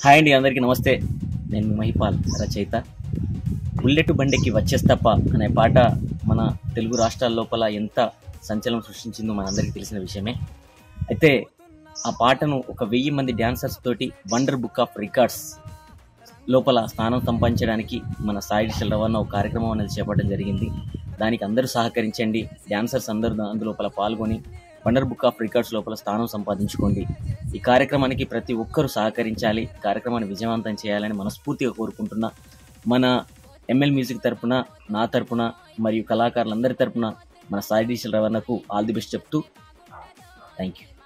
High अंडी अंदर की नमस्ते नैन महिपाल रचयिता बुलेट बंडे की वच्चेस्तप्प अने पाट मन तेलुगु राष्ट्राल्लोपल एंत संचलనం సృష్టించిందో మనందరికీ తెలిసిన విషయమే। అయితే ఆ పాటను 1000 మంది డాన్సర్స్ తోటి వండర్ బుక్ ఆఫ్ రికార్డ్స్ లోపల స్థానం సంపాదించడానికి మన సాయి శిల్రవన్న ఒక కార్యక్రమం అనేది చేపట్టడం జరిగింది। దానికి అందరూ సహకరించండి, డాన్సర్స్ అందరూ అందులోపల పాల్గొని వండర్ బుక్ ఆఫ్ రికార్డ్స్ లోపల స్థానం సంపాదించుకోండి। ఈ కార్యక్రమానికి ప్రతి ఒక్కరూ సహకరించాలి, కార్యక్రమాన్ని విజయవంతం చేయాలని మనస్ఫూర్తిగా కోరుకుంటున్నా। మన ఎంఎల్ మ్యూజిక్ తరపున, నా తరపున మరియు కళాకారులందరి తరపున మన సాయి శిల్రవన్నకు ఆల్ ది బెస్ట్ చెప్తూ థ్యాంక్ యూ।